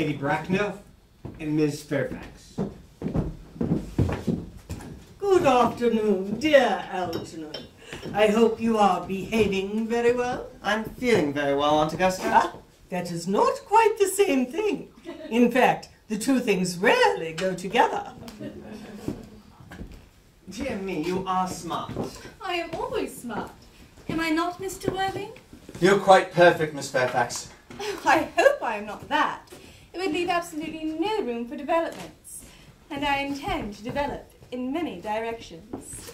Sadie Bracknell and Ms. Fairfax. Good afternoon, dear Algernon. I hope you are behaving very well. I'm feeling very well, Aunt Augusta. Ah, that is not quite the same thing. In fact, the two things rarely go together. Dear me, you are smart. I am always smart. Am I not, Mr. Worthing? You're quite perfect, Miss Fairfax. Oh, I hope I am not that. It would leave absolutely no room for developments. And I intend to develop in many directions.